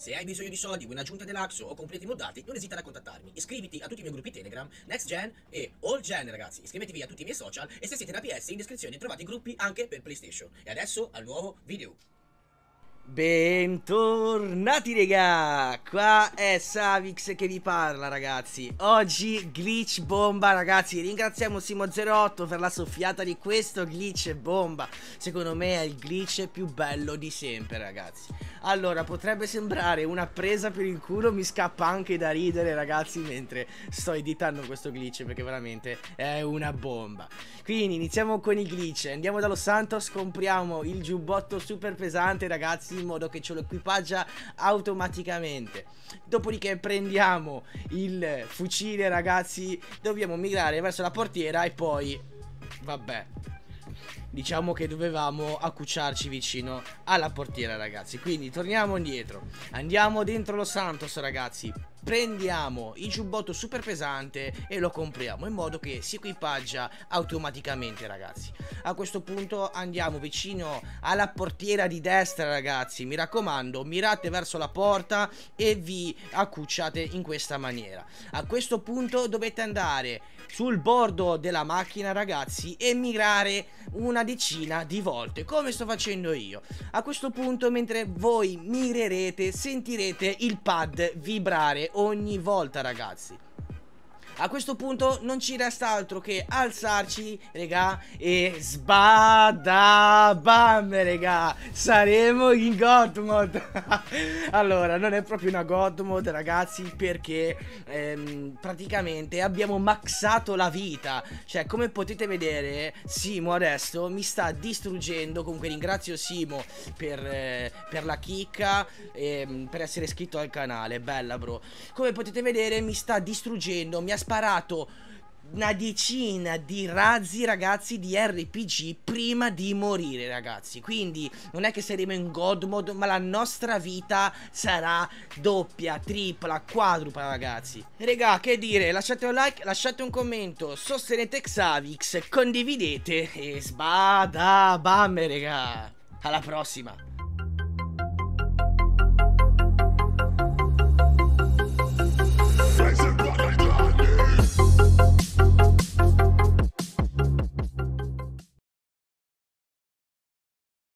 Se hai bisogno di soldi, vuoi un'aggiunta dell'Axo o completi moddati, non esitare a contattarmi. Iscriviti a tutti i miei gruppi Telegram, Next Gen e All Gen, ragazzi. Iscrivetevi a tutti i miei social e se siete da PS in descrizione trovate i gruppi anche per PlayStation. E adesso al nuovo video. Bentornati regà, qua è Savix che vi parla ragazzi. Oggi glitch bomba ragazzi, ringraziamo Simo08 per la soffiata di questo glitch bomba. Secondo me è il glitch più bello di sempre ragazzi. Allora, potrebbe sembrare una presa per il culo, mi scappa anche da ridere ragazzi mentre sto editando questo glitch, perché veramente è una bomba. Quindi iniziamo con i glitch, andiamo da Los Santos, compriamo il giubbotto super pesante ragazzi, in modo che ce lo equipaggia automaticamente. Dopodiché prendiamo il fucile ragazzi, dobbiamo migrare verso la portiera e poi vabbè, diciamo che dovevamo accucciarci vicino alla portiera ragazzi. Quindi torniamo indietro, andiamo dentro Los Santos ragazzi, prendiamo il giubbotto super pesante e lo compriamo in modo che si equipaggia automaticamente ragazzi. A questo punto andiamo vicino alla portiera di destra ragazzi, mi raccomando mirate verso la porta e vi accucciate in questa maniera. A questo punto dovete andare sul bordo della macchina ragazzi e mirare una decina di volte come sto facendo io. A questo punto mentre voi mirerete sentirete il pad vibrare ogni volta ragazzi. A questo punto non ci resta altro che alzarci regà e sbadabam regà, saremo in God Mode. Allora non è proprio una God Mode ragazzi, perché praticamente abbiamo maxato la vita. Cioè come potete vedere Simo adesso mi sta distruggendo. Comunque ringrazio Simo per la chicca e per essere iscritto al canale, bella bro. Come potete vedere mi sta distruggendo, mi ha sparato una decina di razzi ragazzi di RPG prima di morire ragazzi. Quindi non è che saremo in God Mode, ma la nostra vita sarà doppia, tripla, quadrupla ragazzi. Regà, che dire, lasciate un like, lasciate un commento, sostenete Savix, condividete e sbada bam regà. Alla prossima.